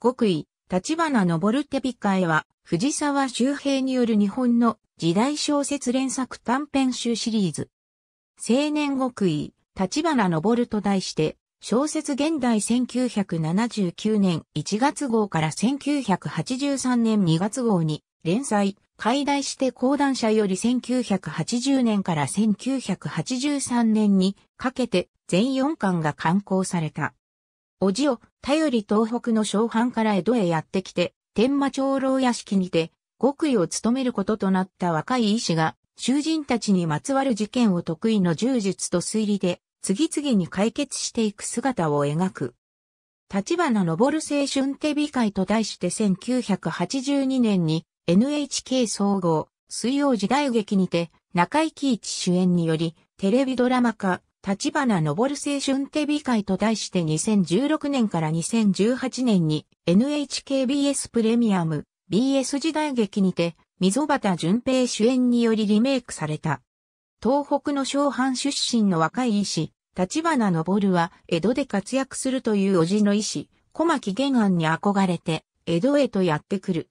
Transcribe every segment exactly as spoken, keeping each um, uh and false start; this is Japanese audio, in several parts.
極意、橘昇手控えは、藤沢周平による日本の時代小説連作短編集シリーズ。青年極意、橘昇と題して、小説現代せんきゅうひゃくななじゅうきゅうねんいちがつごうからせんきゅうひゃくはちじゅうさんねんにがつごうに連載、解題して講談社よりせんきゅうひゃくはちじゅうねんからせんきゅうひゃくはちじゅうさんねんにかけて全よんかんが刊行された。叔父を頼り東北の小藩から江戸へやってきて、天満長老屋敷にて、極意を務めることとなった若い医師が、囚人たちにまつわる事件を得意の柔術と推理で、次々に解決していく姿を描く。橘昇青春手控えと題してせんきゅうひゃくはちじゅうにねんに、エヌエイチケー 総合、水曜時代劇にて、中井貴一主演により、テレビドラマ化、橘昇青春手控えと題してにせんじゅうろくねんからにせんじゅうはちねんに、エヌエイチケービーエス プレミアム、ビーエス 時代劇にて、溝端淳平主演によりリメイクされた。東北の小藩出身の若い医師、橘昇は、江戸で活躍するという叔父の医師、小牧玄庵に憧れて、江戸へとやってくる。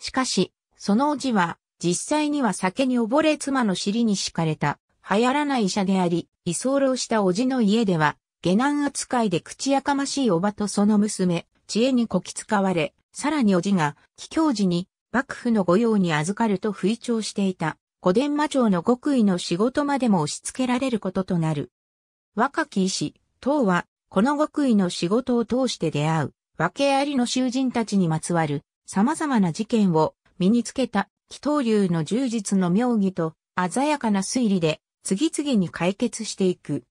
しかし、その叔父は、実際には酒に溺れ妻の尻に敷かれた、流行らない医者であり、居候した叔父の家では、下男扱いで口やかましい叔母とその娘、知恵にこき使われ、さらに叔父が、帰郷時に、幕府の御用に預かると吹聴していた、小伝馬町の極意の仕事までも押し付けられることとなる。若き医師、唐は、この極意の仕事を通して出会う、訳ありの囚人たちにまつわる、様々な事件を身につけた鬼頭流の柔術の妙技と鮮やかな推理で次々に解決していく。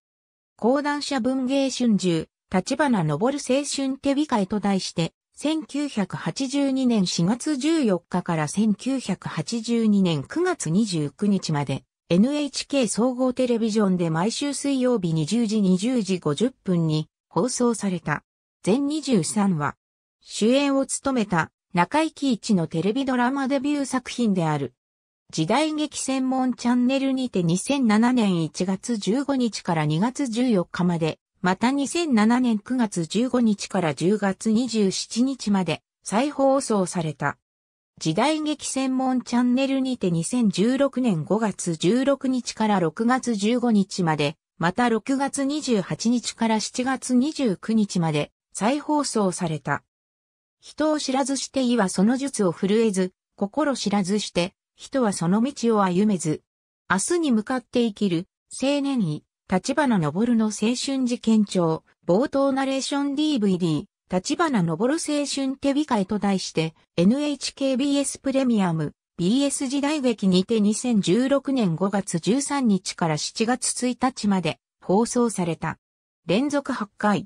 講談社文藝春秋、橘昇青春手控えと題してせんきゅうひゃくはちじゅうにねんしがつじゅうよっかからせんきゅうひゃくはちじゅうにねんくがつにじゅうくにちまで エヌエイチケー 総合テレビジョンで毎週水曜日にじゅうじにじゅうじごじゅっぷんに放送された。全にじゅうさんわ。主演を務めた中井貴一のテレビドラマデビュー作品である。時代劇専門チャンネルにてにせんななねんいちがつじゅうごにちからにがつじゅうよっかまで、またにせんななねんくがつじゅうごにちからじゅうがつにじゅうしちにちまで再放送された。時代劇専門チャンネルにてにせんじゅうろくねんごがつじゅうろくにちからろくがつじゅうごにちまで、またろくがつにじゅうはちにちからしちがつにじゅうくにちまで再放送された。人を知らずして意はその術を震えず、心知らずして、人はその道を歩めず。明日に向かって生きる、青年医、橘昇の青春事件帳、冒頭ナレーション ディーブイディー、橘昇青春手控えと題して、エヌエイチケービーエス プレミアム、ビーエス 時代劇にてにせんじゅうろくねんごがつじゅうさんにちからしちがつついたちまで放送された。連続はちかい。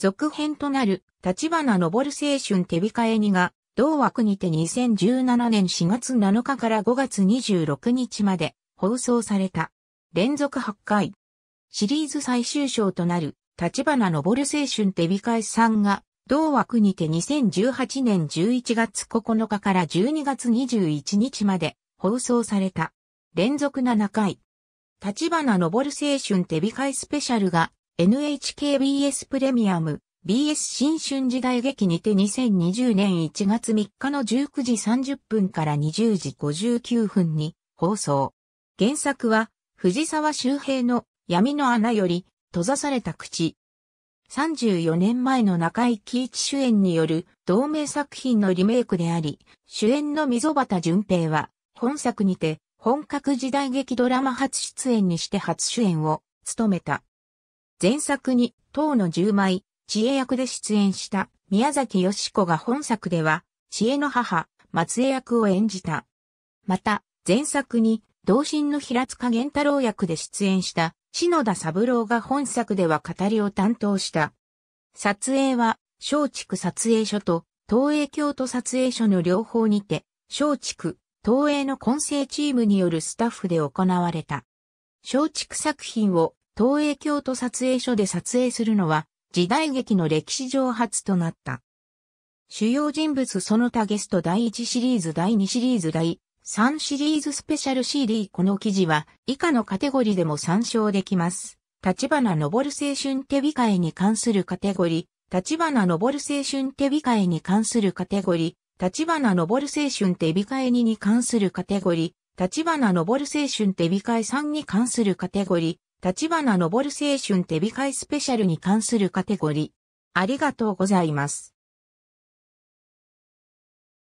続編となる、橘昇青春手控えにが、同枠にてにせんじゅうななねんしがつなのかからごがつにじゅうろくにちまで放送された。連続はちかい。シリーズ最終章となる、橘昇青春手控えさんが、同枠にてにせんじゅうはちねんじゅういちがつここのかからじゅうにがつにじゅういちにちまで放送された。連続ななかい。橘昇青春手控えスペシャルが、エヌエイチケービーエス プレミアム、ビーエス 新春時代劇にてにせんにじゅうねんいちがつみっかのじゅうくじさんじゅっぷんからにじゅうじごじゅうきゅうふんに放送。原作は藤沢周平の闇の穴より閉ざされた口。さんじゅうよねんまえの中井貴一主演による同名作品のリメイクであり、主演の溝端淳平は本作にて本格時代劇ドラマ初出演にして初主演を務めた。前作に唐の十枚、知恵役で出演した宮崎美子が本作では知恵の母、松江役を演じた。また、前作に同心の平塚源太郎役で出演した篠田三郎が本作では語りを担当した。撮影は松竹撮影所と東映京都撮影所の両方にて松竹、東映の混成チームによるスタッフで行われた。松竹作品を東映京都撮影所で撮影するのは時代劇の歴史上初となった。主要人物その他ゲストだいいちシリーズだいにシリーズだいさんシリーズスペシャル シーディー この記事は以下のカテゴリでも参照できます。橘昇青春手控えに関するカテゴリ、立花昇青春手控えに関するカテゴリー、立花昇青春手控えにに関するカテゴリー、立花昇青春手控えさんに関するカテゴリー、立花昇青春手控えスペシャルに関するカテゴリー。ありがとうございます。